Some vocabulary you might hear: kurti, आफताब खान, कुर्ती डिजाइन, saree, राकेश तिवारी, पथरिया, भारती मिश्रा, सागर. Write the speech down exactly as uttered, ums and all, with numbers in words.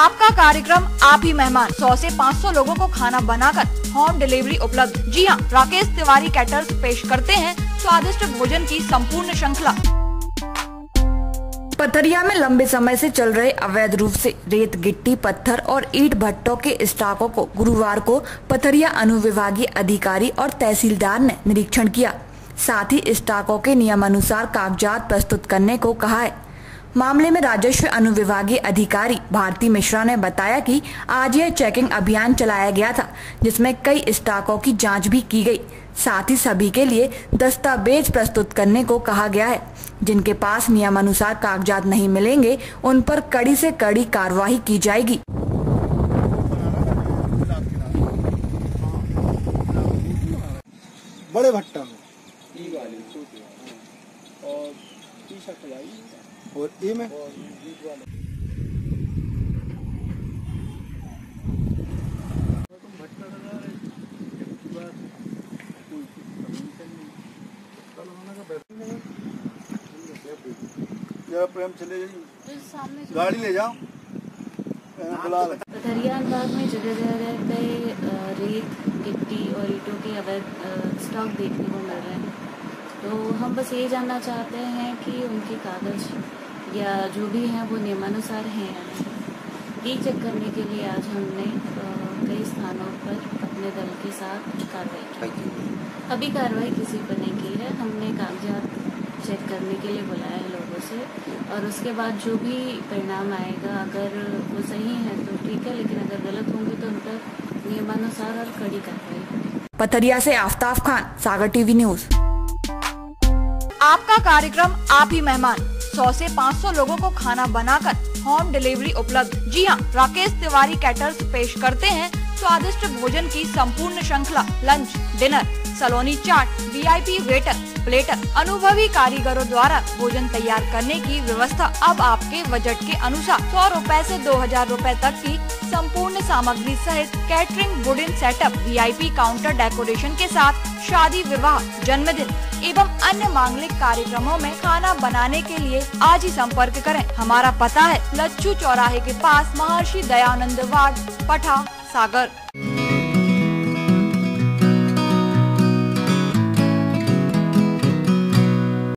आपका कार्यक्रम आप ही मेहमान, सौ से पाँच सौ लोगों को खाना बनाकर होम डिलीवरी उपलब्ध। जी हां, राकेश तिवारी कैटर्स पेश करते हैं स्वादिष्ट भोजन की संपूर्ण श्रृंखला। पथरिया में लंबे समय से चल रहे अवैध रूप से रेत, गिट्टी, पत्थर और ईट भट्टों के स्टॉकों को गुरुवार को पथरिया अनुविभागीय अधिकारी और तहसीलदार ने निरीक्षण किया। साथ ही स्टॉकों के नियमानुसार कागजात प्रस्तुत करने को कहा है। मामले में राजस्व अनुविभागीय अधिकारी भारती मिश्रा ने बताया कि आज यह चेकिंग अभियान चलाया गया था, जिसमें कई स्टॉकों की जाँच भी की गयी। साथ ही सभी के लिए दस्तावेज प्रस्तुत करने को कहा गया है। जिनके पास नियमानुसार कागजात नहीं मिलेंगे, उन पर कड़ी से कड़ी कार्रवाई की जाएगी। बड़े भट्टा में और ए में प्रेम चले जाइए, गाड़ी ले जाओ। पथरिया अनुभाग में जगह जगह पे रेत, गिट्टी और ईटों के अवैध स्टॉक देखने को मिल रहे हैं, तो हम बस ये जानना चाहते हैं कि उनके कागज या जो भी हैं वो नियमानुसार हैं। ये चेक करने के लिए आज हमने कई स्थानों पर अपने दल के साथ कार्रवाई की। अभी कार्रवाई किसी पर नहीं की है, हमने कागजात चेक करने के लिए बुलाया है लोगों से, और उसके बाद जो भी परिणाम आएगा, अगर वो सही है तो ठीक है, लेकिन अगर गलत होंगे तो उन पर नियमानुसार और कड़ी कार्रवाई होगी। पथरिया से आफताब खान, सागर टीवी न्यूज। आपका कार्यक्रम आप ही मेहमान, सौ से पाँच सौ लोगों को खाना बनाकर होम डिलीवरी उपलब्ध। जी हां, राकेश तिवारी कैटर्स पेश करते हैं स्वादिष्ट भोजन की संपूर्ण श्रृंखला। लंच, डिनर, सलोनी चाट, वीआईपी वेटर, प्लेटर, अनुभवी कारीगरों द्वारा भोजन तैयार करने की व्यवस्था। अब आपके बजट के अनुसार सौ रुपए से दो हजार रुपए तक की संपूर्ण सामग्री सहित catering, wooden setup, VIP counter decoration के साथ शादी, विवाह, जन्मदिन एवं अन्य मांगलिक कार्यक्रमों में खाना बनाने के लिए आज ही संपर्क करें। हमारा पता है लच्छू चौराहे के पास, महर्षि दयानंद वार्ड, पठा, सागर।